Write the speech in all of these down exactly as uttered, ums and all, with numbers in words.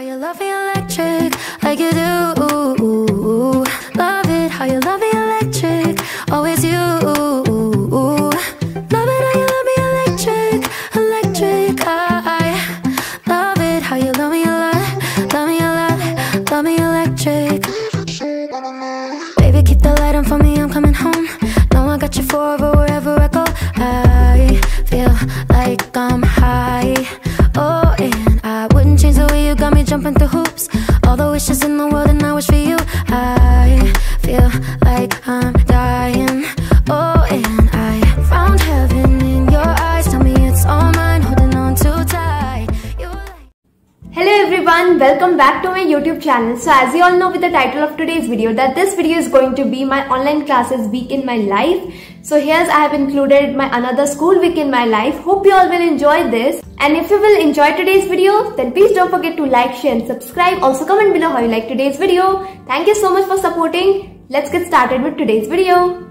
how you love me electric, like you do. Love it how you love me electric, always you. Love it how you love me electric, electric. I, I love it how you love me a lot, love me a lot, love me electric. Baby, keep the light on for me, I'm coming home. Know I got you forever, wherever I go. I feel like I'm high. Oh, and I wouldn't change the way you got me jumping through hoops. All the wishes in the world and I wish for you. I feel like I'm dying. Oh, and I found heaven in your eyes. Tell me it's all mine, holding on too tight. Hello everyone, welcome back to my YouTube channel. So as you all know with the title of today's video that this video is going to be my online classes week in my life. So here's I have included my another school week in my life. Hope you all will enjoy this. And if you will enjoy today's video, then please don't forget to like, share and subscribe. Also comment below how you like today's video. Thank you so much for supporting. Let's get started with today's video.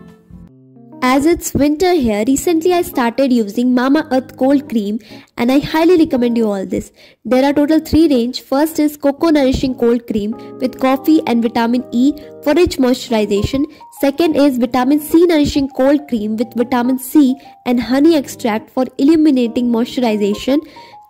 As it's winter here, recently I started using Mamaearth cold cream and I highly recommend you all this. There are total three range. First is Cocoa Nourishing Cold Cream with coffee and vitamin E for rich moisturization. Second is Vitamin C Nourishing Cold Cream with vitamin C and honey extract for illuminating moisturization.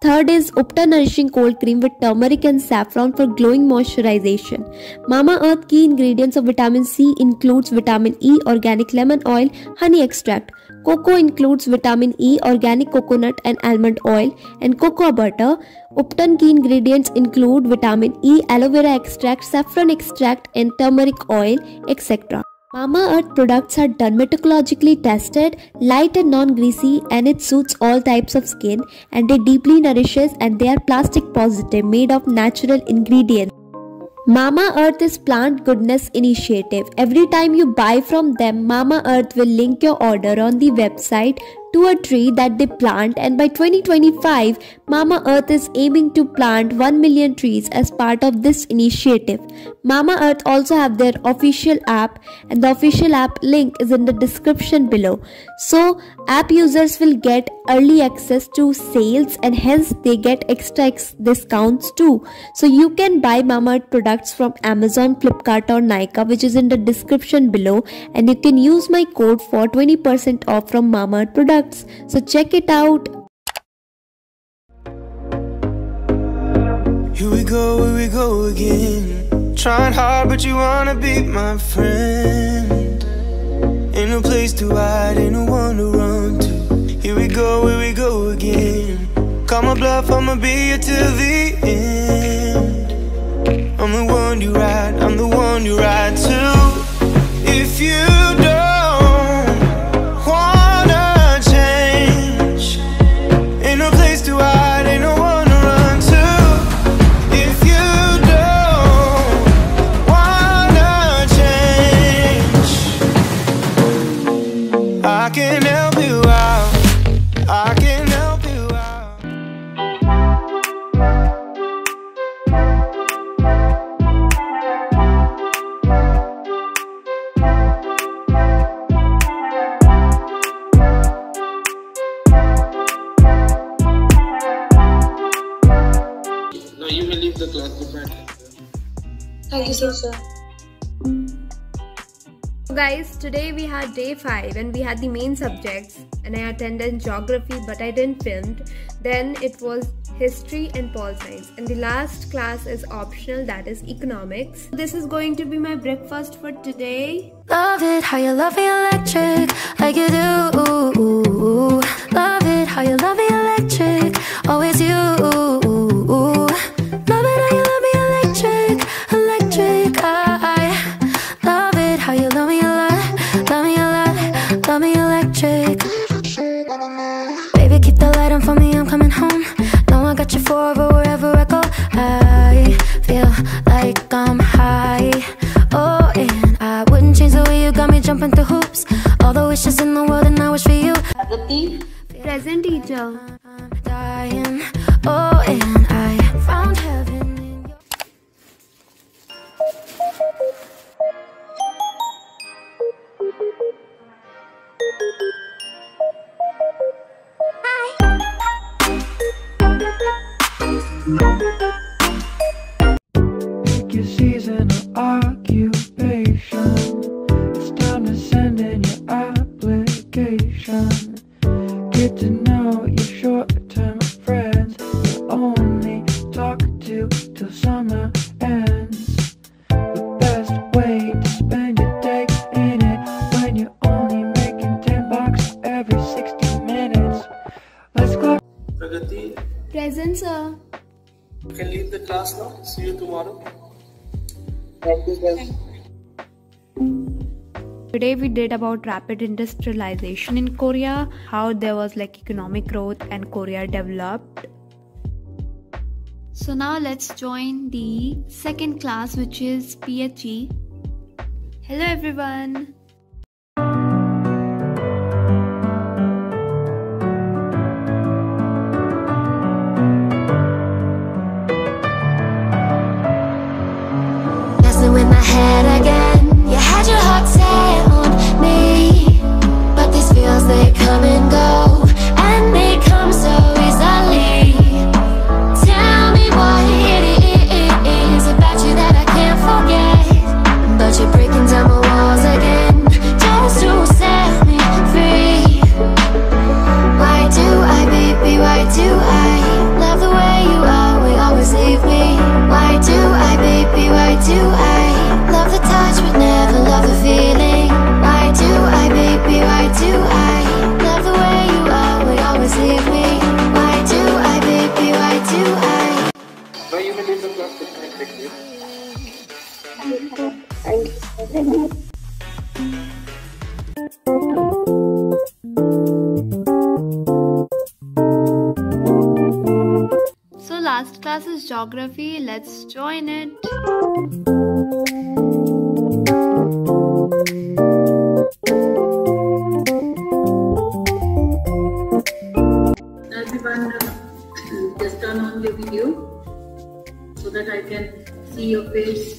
Third is Upta Nourishing Cold Cream with turmeric and saffron for glowing moisturization. Mamaearth key ingredients of vitamin C includes vitamin E, organic lemon oil, honey extract. Cocoa includes vitamin E, organic coconut and almond oil and cocoa butter. Uptan key ingredients include vitamin E, aloe vera extract, saffron extract and turmeric oil, et cetera. Mamaearth products are dermatologically tested, light and non-greasy, and it suits all types of skin, and they deeply nourishes and they are plastic positive, made of natural ingredients. Mamaearth is Plant Goodness Initiative. Every time you buy from them, Mamaearth will link your order on the website to a tree that they plant, and by twenty twenty-five, Mamaearth is aiming to plant one million trees as part of this initiative. Mamaearth also have their official app and the official app link is in the description below. So, app users will get early access to sales and hence they get extra discounts too. So, you can buy Mamaearth products from Amazon, Flipkart or Nykaa, which is in the description below, and you can use my code for twenty percent off from Mamaearth products. So check it out. Here we go, here we go again. Trying hard but you wanna be my friend. Ain't no place to hide, ain't no one to run to. Here we go, here we go again. Call my bluff, I'ma be here till the end. I'm the one you ride, I'm the one you ride to. If you don't wanna change, ain't no place to hide, ain't no one to run to. If you don't wanna change, I can help you out, I can help you out. Thank you, sir. So guys, today we had day five and we had the main subjects and I attended geography but I didn't film. Then it was history and pol science and the last class is optional, that is economics. This is going to be my breakfast for today. Love it how you love me electric, like you do. Love it how you love me electric, always you. Forever, wherever I go, I feel like I'm high. Oh, and I wouldn't change the way you got me jumping through hoops. All the wishes in the world, and I wish for you. Present teacher. I'm dying. Oh, and I found heaven in your. Hi. No. Pragati? Present, sir. You can leave the class now. See you tomorrow. Thank you, sir. Today we did about rapid industrialization in Korea, how there was like economic growth and Korea developed. So now let's join the second class, which is P H E. Hello everyone. Messing with my head again. You had your heart set on me, but these feels they come and go, and they come so easily. Tell me what it is about you that I can't forget, but you're breaking down my walls again, just to set me free. Why do I, baby? Why do I love the way you are? We always leave me. Why do I, baby? Why do I? Last class is geography. Let's join it. Everyone, just turn on your video so that I can see your face.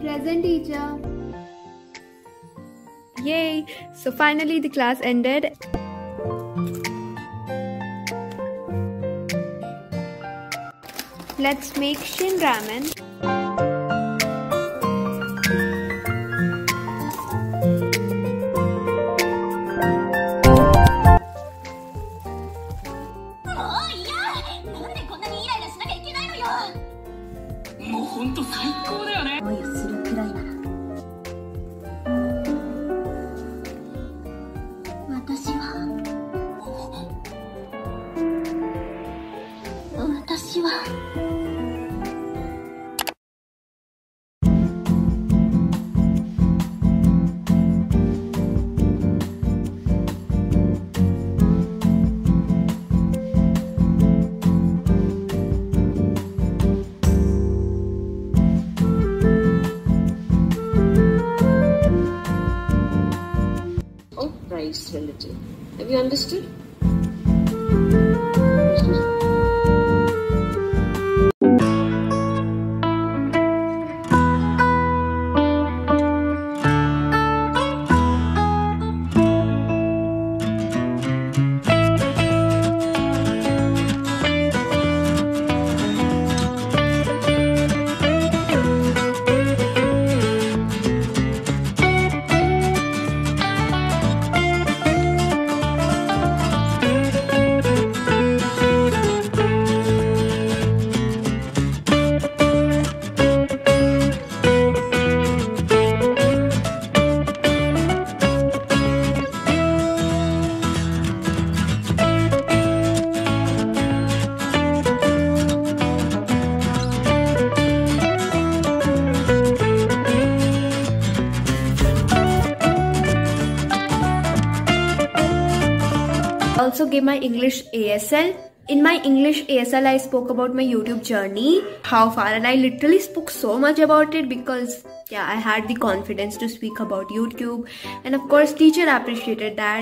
Present, teacher. Yay! So finally the class ended. Let's make Shin Ramen. Relative. Have you understood? Also gave my English A S L. In my English A S L, I spoke about my YouTube journey, how far, and I literally spoke so much about it because yeah, I had the confidence to speak about YouTube, and of course teacher appreciated that.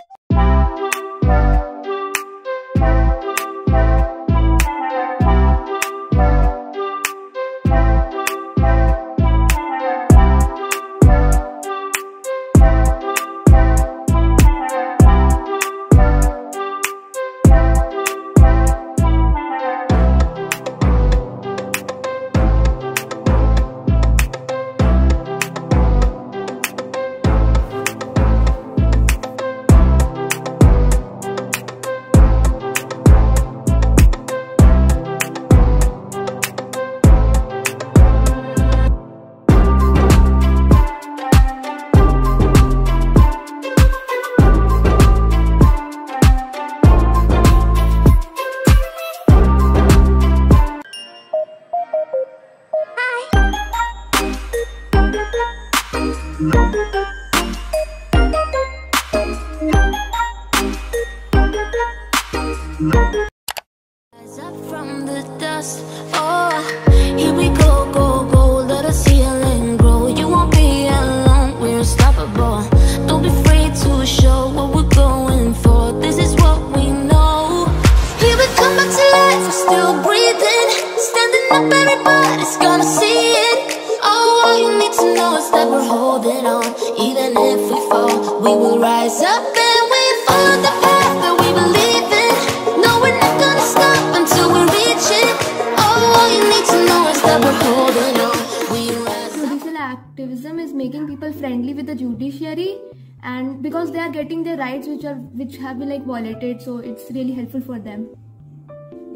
Activism is making people friendly with the judiciary, and because they are getting their rights which are which have been like violated, so it's really helpful for them.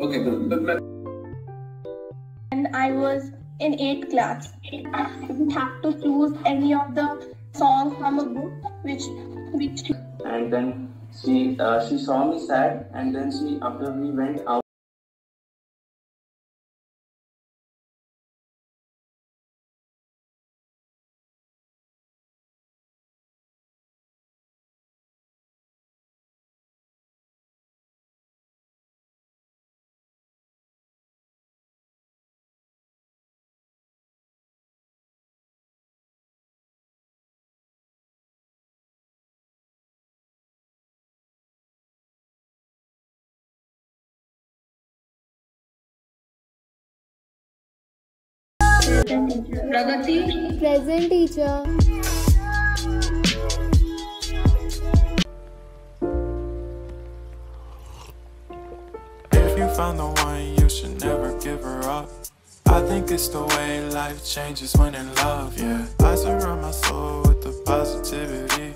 Okay, and I was in eighth class. I didn't have to choose any of the songs from a book which which. And then she uh, she saw me sad, and then she after we went out. Pragati. Present teacher. If you found the one, you should never give her up. I think it's the way life changes when in love, yeah. I surround my soul with the positivity.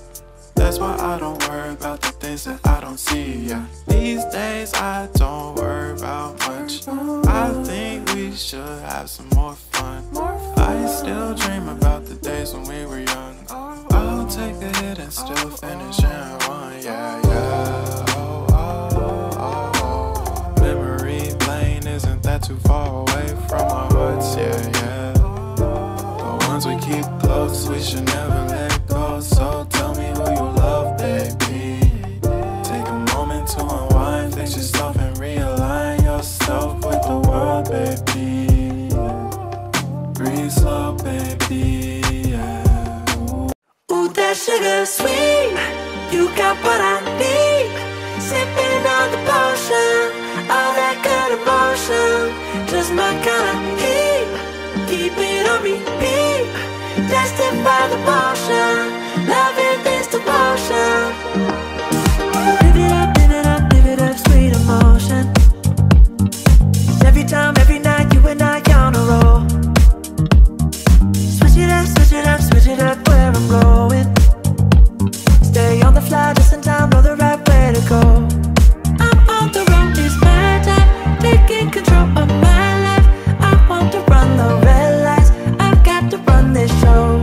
That's why I don't worry about the things that I don't see, yeah. These days I don't worry about much. I think we should have some more fun. I still dream about the days when we were young. I'll take the hit and still finish and run, yeah, yeah. Oh, oh, oh, oh. Memory lane isn't that too far away from our hearts, yeah, yeah. The ones we keep close, we should never let go, so tell me who you love, baby. Take a moment to unwind, fix yourself and realign yourself with the world, baby. Breathe slow, baby, yeah. Ooh, that sugar sweet, you got what I need. Sipping on the potion, all that good emotion. Just my kind of heat, keep it on repeat. Tested by the potion, loving this devotion. Live it up, live it up, live it up, sweet emotion. Every time, every night, you and I on a roll. Switch it up, switch it up, switch it up where I'm going. Stay on the fly just in time, know the right way to go. I'm on the road, it's my time, taking control of my life. I want to run the red lights, I've got to run this show.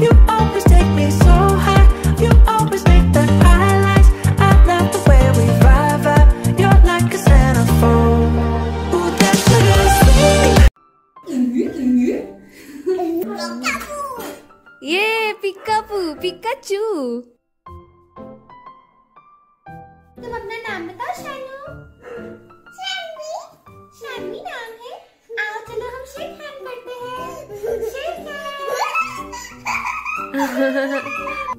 You always take me so high, you always make the highlights. I love the way we vibe up, you're like a centerfold. Ooh, that's a good sweet. Yeah, Pikachu, Pikachu. तुम अपना नाम बताओ शानू. शानवी. शानवी नाम है. आओ चलो हम shake hand करते हैं. Shake hand.